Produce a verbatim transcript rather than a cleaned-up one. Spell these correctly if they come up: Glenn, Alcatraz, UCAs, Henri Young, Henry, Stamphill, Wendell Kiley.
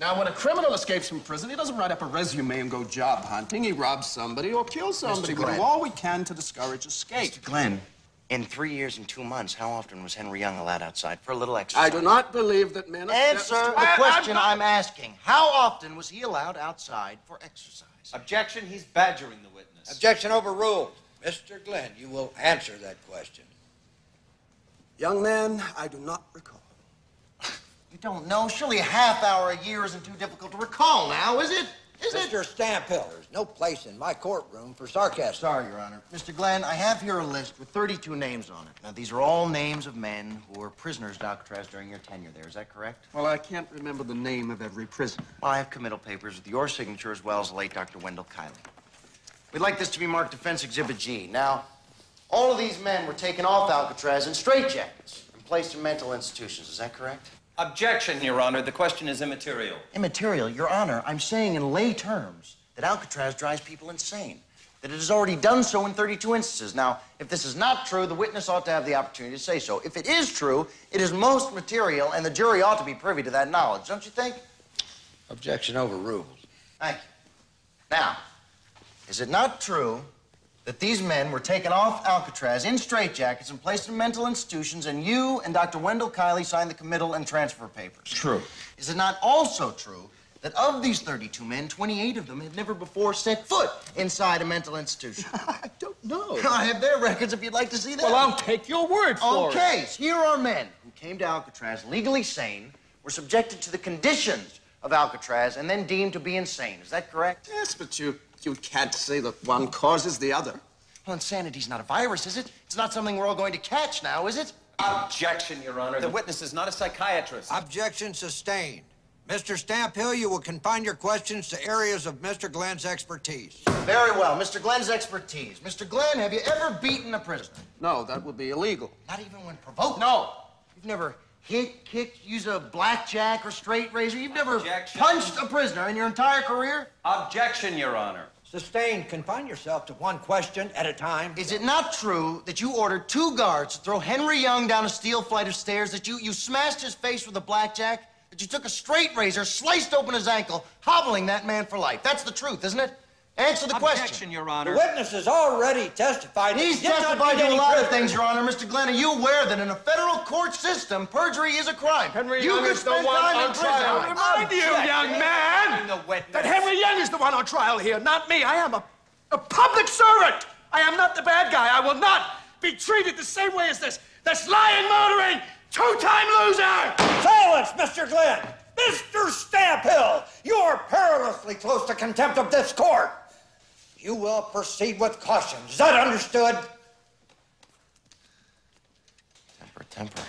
Now, when a criminal escapes from prison, he doesn't write up a resume and go job hunting. He robs somebody or kills somebody. We do all we can to discourage escape. Mister Glenn, in three years and two months, how often was Henri Young allowed outside for a little exercise? I do not believe that men... Answer the question I'm asking. How often was he allowed outside for exercise? Objection, he's badgering the witness. Objection overruled. Mister Glenn, you will answer that question. Young man, I do not recall. You don't know? Surely a half hour a year isn't too difficult to recall now, is it? Is it? Mister Stamphill, there's no place in my courtroom for sarcasm. Sorry, Your Honor. Mister Glenn, I have here a list with thirty-two names on it. Now, these are all names of men who were prisoners, Doctor Alcatraz, during your tenure there. Is that correct? Well, I can't remember the name of every prisoner. Well, I have committal papers with your signature as well as the late Doctor Wendell Kiley. We'd like this to be marked Defense Exhibit G. Now, all of these men were taken off Alcatraz in straitjackets and placed in mental institutions. Is that correct? Objection, Your Honor. The question is immaterial. Immaterial? Your Honor, I'm saying in lay terms that Alcatraz drives people insane, that it has already done so in thirty-two instances. Now, if this is not true, the witness ought to have the opportunity to say so. If it is true, it is most material, and the jury ought to be privy to that knowledge, don't you think? Objection overruled. Thank you. Now, is it not true that these men were taken off Alcatraz in straitjackets and placed in mental institutions, and you and Doctor Wendell Kiley signed the committal and transfer papers? True. Is it not also true that of these thirty-two men, twenty-eight of them had never before set foot inside a mental institution? I don't know. I have their records if you'd like to see them. Well, I'll take your word for it. Okay, so here are men who came to Alcatraz legally sane, were subjected to the conditions of Alcatraz, and then deemed to be insane. Is that correct? Yes, but you... You can't say that one causes the other. Well, insanity's not a virus, is it? It's not something we're all going to catch now, is it? Objection, Your Honor. The witness is not a psychiatrist. Objection sustained. Mister Stamphill, you will confine your questions to areas of Mister Glenn's expertise. Very well, Mister Glenn's expertise. Mister Glenn, have you ever beaten a prisoner? No, that would be illegal. Not even when provoked? No. You've never hit, kicked, use a blackjack or straight razor? You've never Objection. punched a prisoner in your entire career? Objection, Your Honor. Sustained. Confine yourself to one question at a time. Is it not true that you ordered two guards to throw Henri Young down a steel flight of stairs, that you, you smashed his face with a blackjack, that you took a straight razor, sliced open his ankle, hobbling that man for life? That's the truth, isn't it? Answer the Objection, question. Objection, Your Honor. The witness has already testified. He's testified to a lot of things, Your Honor. Mister Glenn, are you aware that in a federal court system, perjury is a crime? Henry you Young is the one on trial. I remind you, young man, that Henry Young is the one on trial here, not me. I am a, a public servant. I am not the bad guy. I will not be treated the same way as this, this lying, murdering, two-time loser. Silence, Mister Glenn. Mister Stamphill, you are perilously close to contempt of this court. You will proceed with caution. Is that understood? Temper, temper.